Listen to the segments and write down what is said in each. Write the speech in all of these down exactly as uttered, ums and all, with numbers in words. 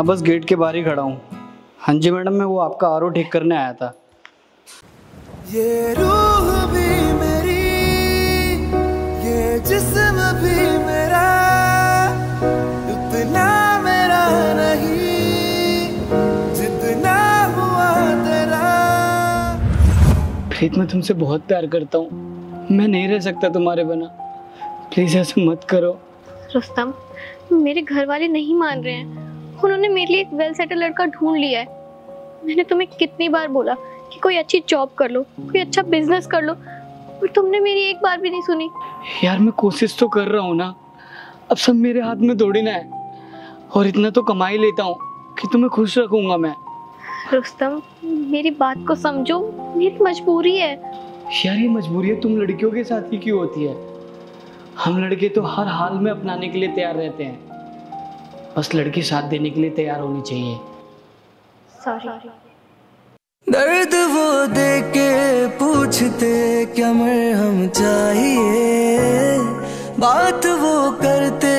हाँ बस गेट के बाहर ही खड़ा हूँ। हाँ जी मैडम, मैं वो आपका आर ओ ठीक करने आया था। ये रूह भी मेरी, ये जिस्म भी मेरा, इतना मेरा नहीं जितना हुआ तेरा। प्रीत, मैं तुमसे बहुत प्यार करता हूँ, मैं नहीं रह सकता तुम्हारे बिना। प्लीज ऐसा मत करो। रुस्तम, मेरे घर वाले नहीं मान रहे हैं। उन्होंने मेरे लिए एक वेल सेटल लड़का ढूंढ लिया है। मैंने तुम्हें कितनी बार बोला कि कोई अच्छी जॉब कर लो, कोई अच्छा बिजनेस कर लो, पर तुमने मेरी एक बार भी नहीं सुनी। यार मैं कोशिश तो कर रहा हूँ ना, अब सब मेरे हाथ में थोड़ी ना है, और इतना तो कमा ही लेता हूँ कि तुम्हें खुश रखूंगा मैं। रुस्तम, मेरी बात को समझो, मेरी मजबूरी है। यार ये मजबूरी तुम लड़कियों के साथ ही क्यों होती है? हम लड़के तो हर हाल में अपनाने के लिए तैयार रहते हैं, बस लड़की साथ देने के लिए तैयार होनी चाहिए। सॉरी। दर्द वो दे के पूछते क्या मरहम चाहिए, बात वो करते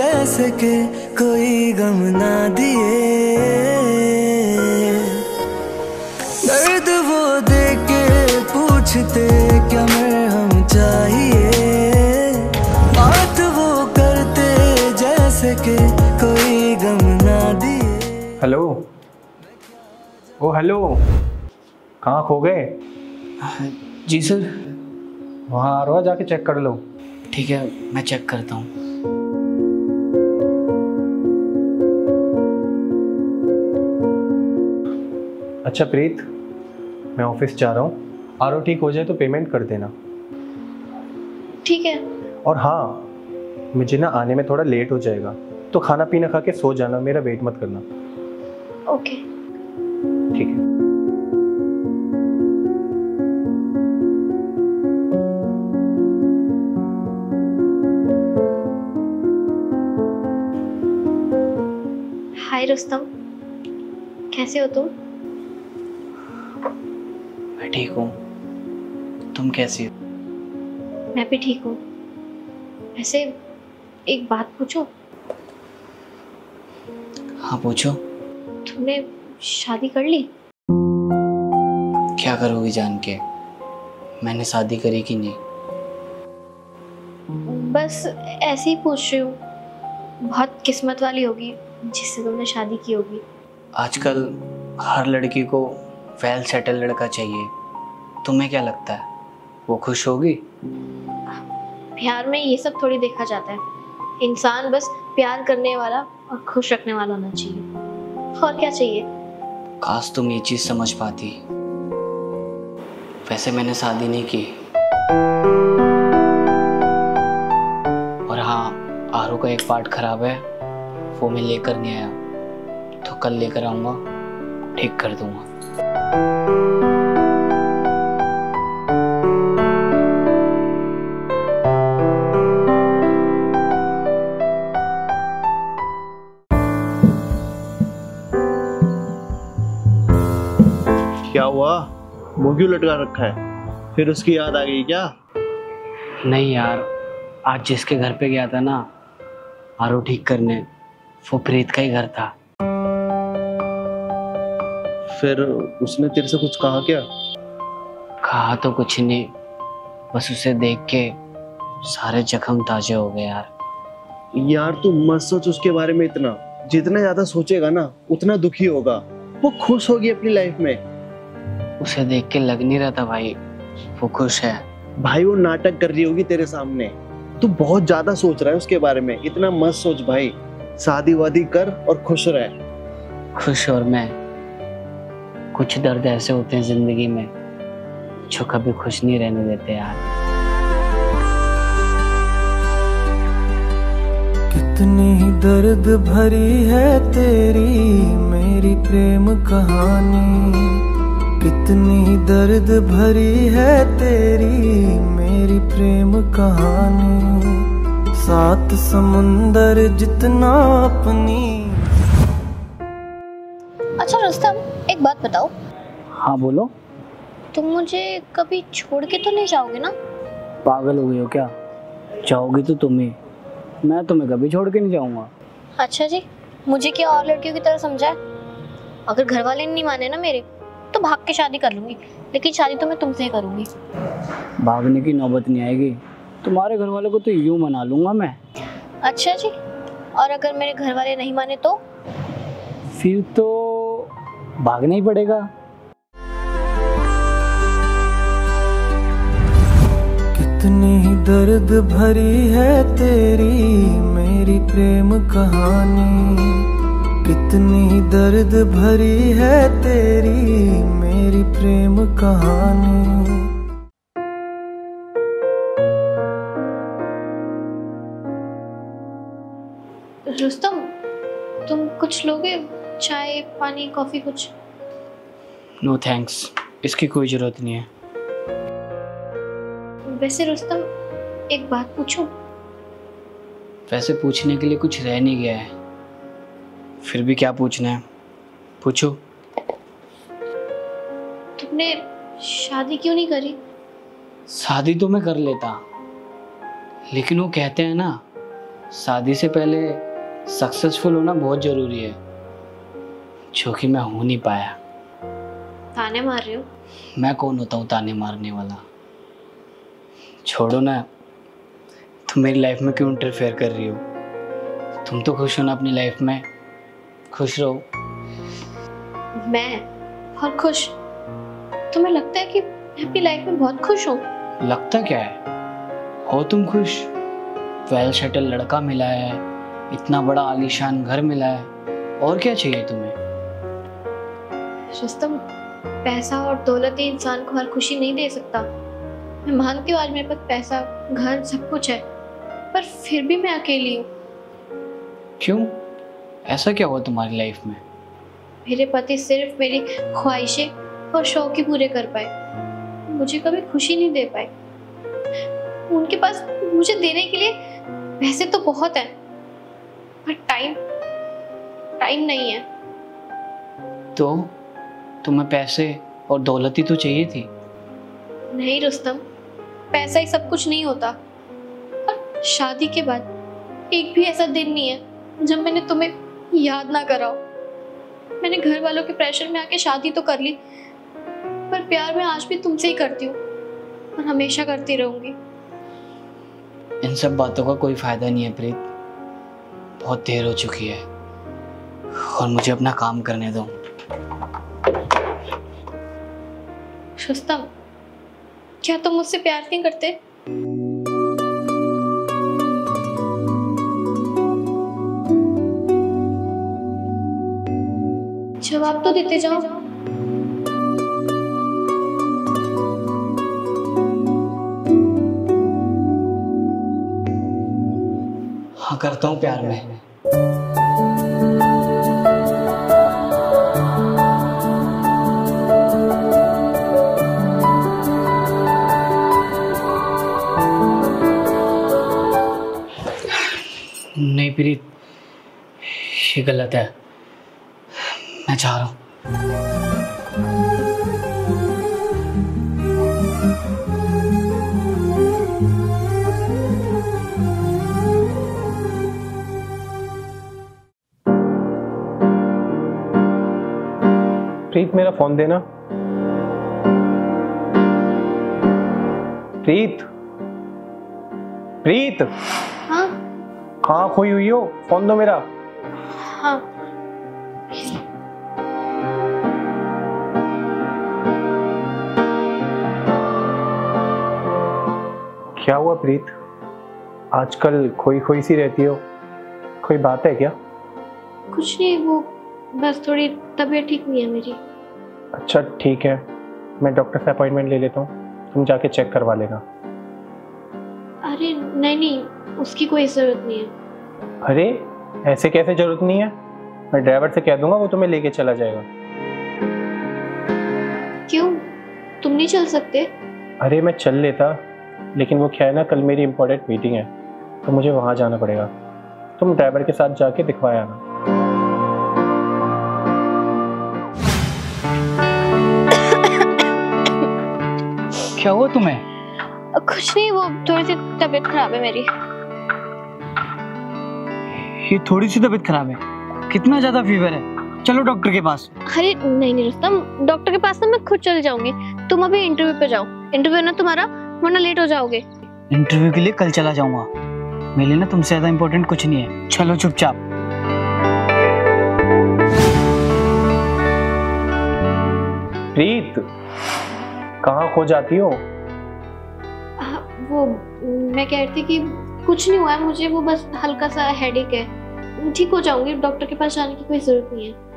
जैसे के कोई गम ना दिए। दर्द वो दे के पूछते क्या मरहम चाहिए, बात वो करते जैसे के कोई गम ना दिए। हेलो, ओ हेलो, कहाँ खो गए? जी सर, वहाँ आ रहा, जाके चेक कर लो। ठीक है, मैं चेक करता हूँ। अच्छा प्रीत, मैं ऑफिस जा रहा हूँ, आरो ठीक हो जाए तो पेमेंट कर देना। ठीक है। और हाँ, मुझे ना आने में थोड़ा लेट हो जाएगा, तो खाना पीना खा के सो जाना, मेरा वेट मत करना। ओके ठीक है। हाय रुस्तम, कैसे हो तुम? मैं ठीक हूँ, तुम कैसी हो? मैं भी ठीक हूँ। वैसे एक बात पूछो। हाँ पूछो। तुमने शादी कर ली? क्या करोगी जान के मैंने शादी करी कि नहीं? बस ऐसे ही पूछ रही हूँ। बहुत किस्मत वाली होगी जिससे तुमने शादी की होगी। आजकल हर लड़की को वेल सेटल लड़का चाहिए, तुम्हें क्या लगता है वो खुश होगी? प्यार में ये सब थोड़ी देखा जाता है, इंसान बस प्यार करने वाला और खुश रखने वाला होना चाहिए, और क्या चाहिए। काश तुम ये चीज समझ पाती। वैसे मैंने शादी नहीं की, और हाँ आरो का एक पार्ट खराब है, वो मैं लेकर नहीं आया, तो कल लेकर आऊंगा, ठीक कर दूंगा। क्या हुआ, मुंह क्यों लटका रखा है? फिर उसकी याद आ गई क्या? नहीं यार, आज जिसके घर पे गया था ना आरो ठीक करने, वो प्रीत का ही घर था। फिर उसने तेरे से कुछ कहा क्या? कहा तो कुछ नहीं, बस उसे देख के सारे जख्म ताजे हो गए। यार यार तू मत सोच उसके बारे में इतना, जितना ज्यादा सोचेगा ना उतना दुखी होगा। वो खुश होगी अपनी लाइफ में। उसे देख के लग नहीं रहा था भाई वो खुश है। भाई वो नाटक कर रही होगी तेरे सामने, तू बहुत ज्यादा सोच रहा है उसके बारे में, इतना मत सोच भाई। शादी वादी कर और खुश रह। खुश और मैं, कुछ दर्द ऐसे होते हैं जिंदगी में जो कभी खुश नहीं रहने देते। यार कितनी दर्द भरी है तेरी मेरी प्रेम कहानी, कितनी दर्द भरी है तेरी मेरी प्रेम कहानी, सात समुंदर जितना अपनी। अच्छा रुस्तम, एक बात बताओ। हाँ बोलो। तुम मुझे कभी छोड़ के तो नहीं जाओगे ना? पागल हो गई हो क्या? जाओगी तो तुम ही, मैं तुम्हें कभी छोड़ के नहीं जाऊंगा। अच्छा जी, मुझे क्या और लड़कियों की तरह समझा है? अगर घर वाले नहीं माने ना मेरे तो भाग के शादी कर लूंगी, लेकिन शादी तो मैं तुमसे ही करूंगी। भागने की नौबत नहीं आएगी, तुम्हारे घर वालों को तो यूं मना लूंगा मैं। अच्छा जी, और अगर मेरे घर वाले नहीं माने तो? फिर तो भागना ही पड़ेगा। कितनी ही दर्द भरी है तेरी मेरी प्रेम कहानी, कितनी ही दर्द भरी है तेरी मेरी प्रेम कहानी। रुस्तम, तुम कुछ लोगे? चाय, पानी, कॉफी कुछ? नो थैंक्स, इसकी कोई जरूरत नहीं है। वैसे रुस्तम, एक बात पूछूं? वैसे पूछने के लिए कुछ रह नहीं गया है, फिर भी क्या पूछना है पूछो। तुमने शादी क्यों नहीं करी? शादी तो मैं कर लेता, लेकिन वो कहते हैं ना, शादी से पहले सक्सेसफुल होना बहुत जरूरी है, जो कि मैं हो नहीं पाया। ताने मार रहे हो? मैं कौन होता हूँ ताने मारने वाला? छोड़ो ना, तुम मेरी लाइफ में क्यों इंटरफेयर कर रही हो? तुम तो खुश हो ना अपनी लाइफ में, खुश रहो। मैं और खुश? तुम्हें लगता है कि मैं अपनी लाइफ में बहुत खुश हूँ? लगता क्या है, हो तुम खुश। वेल सेटल लड़का मिला है, इतना बड़ा आलीशान घर मिला है, और क्या चाहिए तुम्हें? रुस्तम, पैसा और दौलत ही इंसान को हर खुशी नहीं दे सकता। मैं मानती हूँ आज मेरे पास पैसा, घर, सब कुछ है, पर फिर भी मैं अकेली हूँ। क्यों, ऐसा क्या हुआ तुम्हारी लाइफ में? मेरे पति सिर्फ मेरी ख्वाहिशें और शौक ही पूरे कर पाए, मुझे कभी खुशी नहीं दे पाए। उनके पास मुझे देने के लिए पैसे तो बहुत है, पर टाइम टाइम नहीं है। तो तुम्हें पैसे और दौलत ही तो चाहिए थी। नहीं रुस्तम, पैसा ही सब कुछ नहीं होता, और शादी के बाद एक भी ऐसा दिन नहीं है जब मैंने तुम्हें याद ना कराओ। मैंने घर वालों के प्रेशर में आके शादी तो कर ली, पर प्यार मैं आज भी तुमसे ही करती हूँ और हमेशा करती रहूंगी। इन सब बातों का कोई फायदा नहीं है प्रीत, बहुत देर हो चुकी है और मुझे अपना काम करने दो। रुस्तम, क्या तुम मुझसे प्यार नहीं करते? जवाब तो देते जाओ। करता हूँ प्यार में। नहीं प्रीत, ये गलत है, मैं चाह रहा हूँ। प्रीत, मेरा फोन देना। प्रीत, प्रीत। हाँ हाँ, खोई हुई हो, फोन दो मेरा। हाँ। क्या हुआ प्रीत, आजकल खोई खोई सी रहती हो, कोई बात है क्या? कुछ नहीं, वो बस थोड़ी तबीयत ठीक नहीं है मेरी। अच्छा ठीक है, मैं डॉक्टर से अपॉइंटमेंट ले लेता हूँ, तुम जाके चेक करवा लेना। अरे नहीं नहीं, उसकी कोई जरूरत नहीं है। अरे ऐसे कैसे जरूरत नहीं है, मैं ड्राइवर से कह दूंगा, वो तुम्हें लेके चला जाएगा। क्यों, तुम नहीं चल सकते? अरे मैं चल लेता, लेकिन वो क्या है ना, कल मेरी इम्पोर्टेंट मीटिंग है तो मुझे वहाँ जाना पड़ेगा। तुम ड्राइवर के साथ जाके दिखवाया ना। क्या हुआ तुम्हें? कुछ नहीं, वो थोड़ी सी तबीयत खराब है मेरी। ये थोड़ी सी तबीयत खराब है? कितना ज्यादा फीवर है, चलो डॉक्टर के पास। अरे नहीं नहीं रुस्तम, डॉक्टर के पास ना मैं खुद चल जाऊंगी, तुम अभी इंटरव्यू पे जाओ। इंटरव्यू ना तुम्हारा, वरना लेट हो जाओगे। इंटरव्यू के लिए कल चला जाऊंगा, मेरे लिए ना तुमसे ज्यादा इम्पोर्टेंट कुछ नहीं है। चलो चुपचाप। प्रीत, कहाँ खो जाती हो? आ, वो मैं कह रही थी कि कुछ नहीं हुआ है मुझे, वो बस हल्का सा हेडेक है, ठीक हो जाऊंगी, डॉक्टर के पास जाने की कोई जरूरत नहीं है।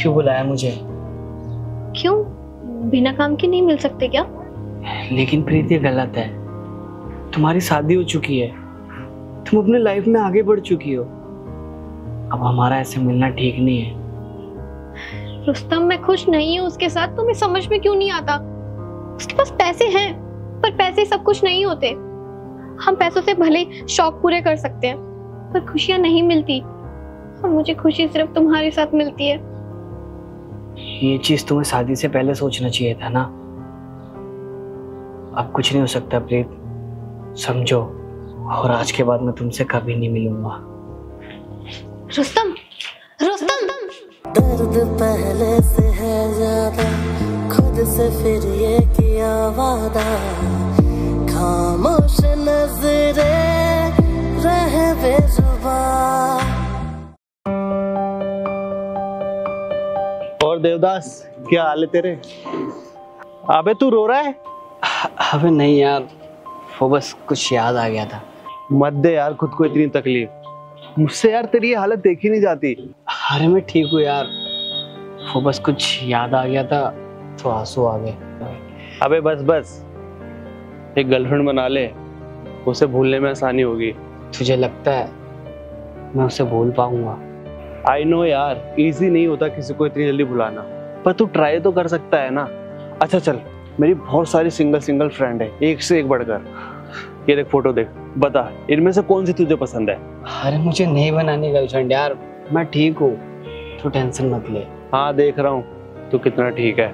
क्यों बुलाया मुझे? क्यों, बिना काम के नहीं मिल सकते क्या? लेकिन प्रीत ये गलत है, तुम्हारी शादी हो चुकी है, तुम अपने लाइफ में आगे बढ़ चुकी हो, अब हमारा ऐसे मिलना ठीक नहीं है। रुस्तम, मैं खुश नहीं हूँ उसके साथ, तुम्हें समझ में क्यों नहीं आता? उसके पास पैसे हैं, पर पैसे सब कुछ नहीं होते। हम पैसों से भले शौक पूरे कर सकते हैं, पर खुशियाँ नहीं मिलती, और मुझे खुशी सिर्फ तुम्हारे साथ मिलती है। ये चीज तुम्हें शादी से पहले सोचना चाहिए था ना। अब कुछ नहीं हो सकता प्रीत, समझो, और आज के बाद मैं तुमसे कभी नहीं मिलूंगा। रुस्तम, रुस्तम। दर्द पहले से है ज़्यादा, खुद से फिर ये किया वादा, खामोश नजरे रहे बेजुबान। और देवदास, क्या हाल है तेरे? अबे तू रो रहा है? अबे नहीं यार, वो बस कुछ याद आ गया था। मत दे यार खुद को इतनी तकलीफ, मुझसे यार तेरी ये हालत देखी नहीं जाती। अरे मैं ठीक हूँ यार, वो बस कुछ याद आ गया था तो आंसू आ गए। अबे बस बस, एक गर्लफ्रेंड बना ले, उसे भूलने में आसानी होगी। तुझे लगता है मैं उसे भूल पाऊंगा? आई नो यार, इजी नहीं होता किसी को इतनी जल्दी भुलाना, पर तू ट्राई तो कर सकता है ना। अच्छा चल, मेरी बहुत सारी सिंगल सिंगल फ्रेंड है, एक से एक बढ़कर। ये देख फोटो देख, बता इनमें से कौन सी तुझे पसंद है? अरे मुझे नहीं बनानी गर्लफ्रेंड यार, मैं ठीक हूँ, तू टेंशन मत ले। हाँ देख रहा हूँ तू कितना ठीक है।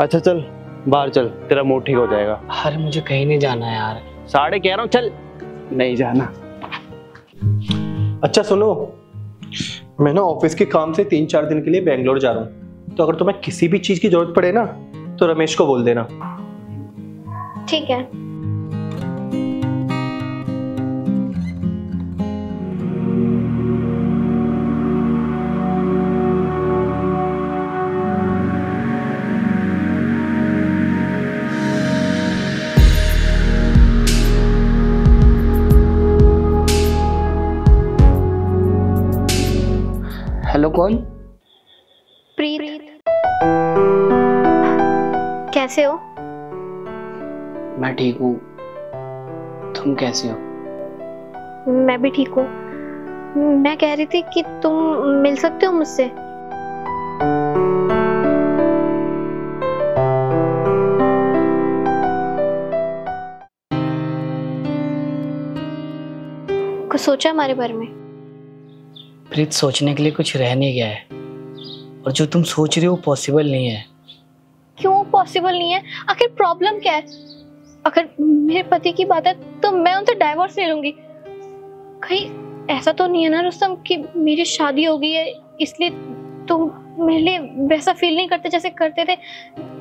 अच्छा चल बाहर चल, तेरा मूड ठीक हो जाएगा। अरे मुझे कहीं नहीं जाना यार, साढ़े कह रहा हूँ चल। नहीं जाना। अच्छा सुनो, मैं ना ऑफिस के काम से तीन चार दिन के लिए बेंगलोर जा रहा हूँ, तो अगर तुम्हें किसी भी चीज की जरूरत पड़े ना तो रमेश को बोल देना। ठीक है। हेलो, कौन? प्रीत। कैसे हो? मैं ठीक हूँ, तुम कैसे हो? मैं भी ठीक हूँ। मैं कह रही थी कि तुम मिल सकते हो मुझसे। कुछ सोचा हमारे बारे में? प्रीत, सोचने के लिए कुछ रह नहीं गया है, और जो तुम सोच रहे हो पॉसिबल नहीं है। क्यों पॉसिबल नहीं है? आखिर प्रॉब्लम क्या है? अगर मेरे पति की बात है तो मैं उनसे डाइवोर्स ले लूंगी। कहीं ऐसा तो नहीं है ना रुस्तम कि मेरी शादी हो गई है इसलिए तुम मेरे लिए वैसा फील नहीं करते जैसे करते थे?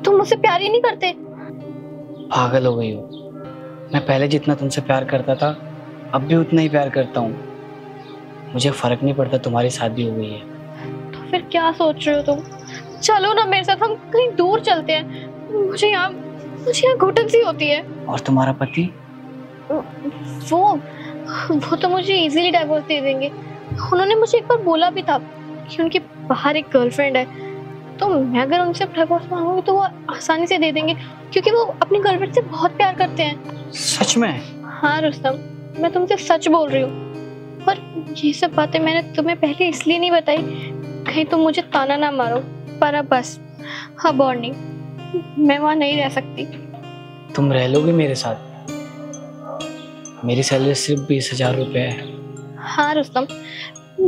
तुम मुझसे प्यार ही नहीं करते? पागल हो गई हो, मैं पहले जितना तुमसे प्यार करता था अब भी उतना ही प्यार करता हूँ, मुझे फर्क नहीं पड़ता तुम्हारी शादी हो गई है। तो फिर क्या सोच रहे हो तुम? चलो ना मेरे साथ, हम कहीं दूर चलते हैं, मुझे यहाँ मुझे यहाँ घुटन सी होती है। और तुम्हारा पति? वो वो तो मुझे इजीली डाइवोर्स दे देंगे, उन्होंने मुझे एक बार बोला भी था कि उनके बाहर एक गर्लफ्रेंड है, तो मैं अगर उनसे डाइवोर्स मांगूंगी तो वो आसानी से दे देंगे, क्योंकि वो अपनी गर्लफ्रेंड से बहुत प्यार करते हैं। सच में? हाँ रुस्तम, मैं तुमसे सच बोल रही हूँ, पर ये सब बातें मैंने तुम्हें पहले इसलिए नहीं बताई कहीं तुम मुझे ताना ना मारो, पर अब बस, अब और नहीं, मैं वहाँ नहीं रह सकती। तुम रह लोगी मेरे साथ? मेरी सैलरी सिर्फ बीस हजार रुपए है। हाँ रुस्तम,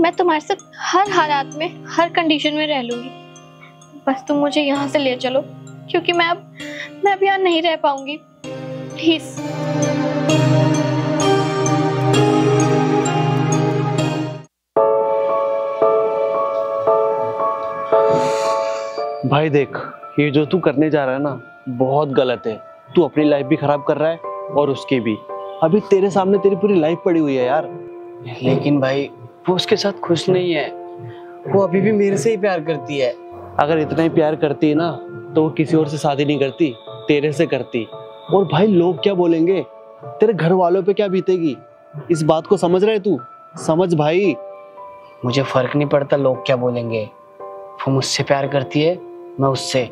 मैं तुम्हारे साथ हर हालात में, हर कंडीशन में रह लूंगी, बस तुम मुझे यहाँ से ले चलो, क्योंकि मैं अब मैं अब यहाँ नहीं रह पाऊंगी। प्लीज। भाई देख, ये जो तू करने जा रहा है ना बहुत गलत है। तू अपनी लाइफ भी खराब कर रहा है और उसकी भी। अभी तेरे सामने तेरी पूरी लाइफ पड़ी हुई है यार। लेकिन भाई वो उसके साथ खुश नहीं है, वो अभी भी मेरे से ही प्यार करती है। अगर इतना ही प्यार करती है ना तो वो किसी और से शादी नहीं करती, तेरे से करती। और भाई लोग क्या बोलेंगे, तेरे घर वालों पे क्या बीतेगी, इस बात को समझ रहे तू? समझ भाई। मुझे फर्क नहीं पड़ता लोग क्या बोलेंगे, वो मुझसे प्यार करती है, मैं उससे,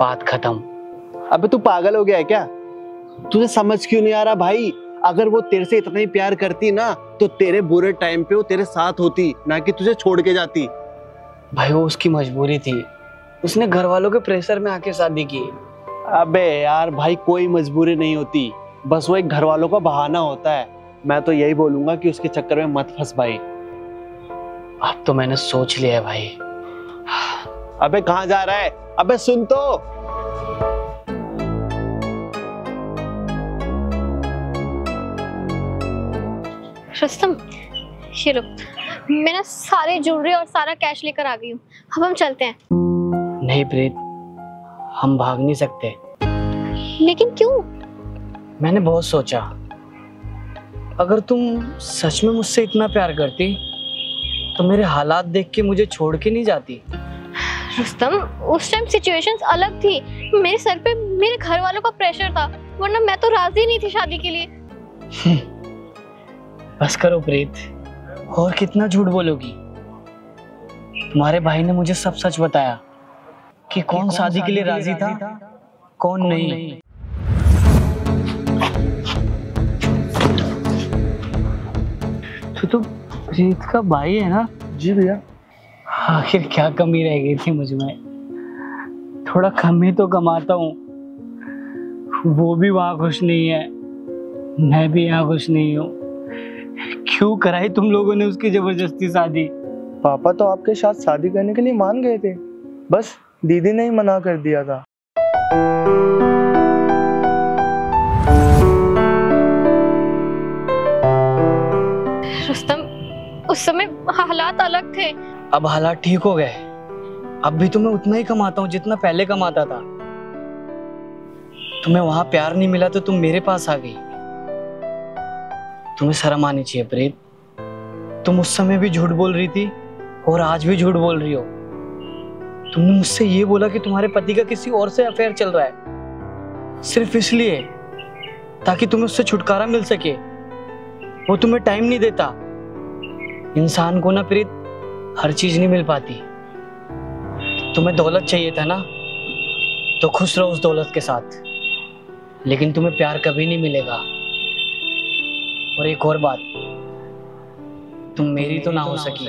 बात खत्म। अबे तू पागल हो गया है क्या? तुझे समझ क्यों नहीं आ रहा भाई? अगर वो तेरे से इतना ही प्यार करती ना तो तेरे बुरे टाइम पे वो तेरे साथ होती, ना कि तुझे छोड़ के जाती। भाई वो उसकी मजबूरी थी, उसने घर वालों के प्रेशर में आके शादी की। अबे यार भाई कोई मजबूरी नहीं होती, बस वो एक घर वालों का बहाना होता है। मैं तो यही बोलूंगा कि उसके चक्कर में मत फंस भाई। अब तो मैंने सोच लिया है भाई। अबे कहाँ जा रहा है? अबे सुन तो। रस्तम, ये लो, मैं ना सारे ज्वेलरी और सारा कैश लेकर आ गई हूँ, अब हम चलते हैं। नहीं प्रीत, हम भाग नहीं सकते। लेकिन क्यों? मैंने बहुत सोचा, अगर तुम सच में मुझसे इतना प्यार करती तो मेरे हालात देख के मुझे छोड़ के नहीं जाती। रस्तम, उस टाइम सिचुएशंस अलग थी, मेरे सर पे मेरे घर वालों का प्रेशर था, वरना मैं तो राजी नहीं थी शादी के लिए। बस करो प्रीत, और कितना झूठ बोलोगी? तुम्हारे भाई ने मुझे सब सच बताया कि कौन शादी के लिए राजी था, कौन नहीं। तो तुम प्रीत का भाई है ना? जी भैया। आखिर क्या कमी रह गई थी मुझ में? थोड़ा कम ही तो कमाता हूँ, वो भी वहाँ खुश नहीं है, मैं भी यहाँ खुश नहीं हूँ। क्यों कराई तुम लोगों ने उसकी जबरदस्ती शादी? पापा तो आपके साथ शादी करने के लिए मान गए थे, बस दीदी ने ही मना कर दिया था। रुस्तम, उस समय हालात अलग थे। अब हालात ठीक हो गए, अब भी तो मैं उतना ही कमाता हूँ जितना पहले कमाता था। तुम्हें वहां प्यार नहीं मिला तो तुम मेरे पास आ गई। तुम्हें शर्म आनी चाहिए प्रीत, तुम उस समय भी झूठ बोल रही थी और आज भी झूठ बोल रही हो। तुमने मुझसे ये बोला कि तुम्हारे पति का किसी और से अफेयर चल रहा है, सिर्फ इसलिए ताकि तुम्हें उससे छुटकारा मिल सके। वो तुम्हें टाइम नहीं देता। इंसान को ना प्रीत हर चीज नहीं मिल पाती। तुम्हें दौलत चाहिए था ना, तो खुश रहो उस दौलत के साथ, लेकिन तुम्हें प्यार कभी नहीं मिलेगा। और एक और बात, तुम मेरी तो ना हो सकी,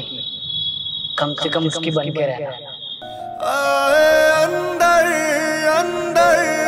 कम से कम उसकी बनके रहना। अंदर अंदर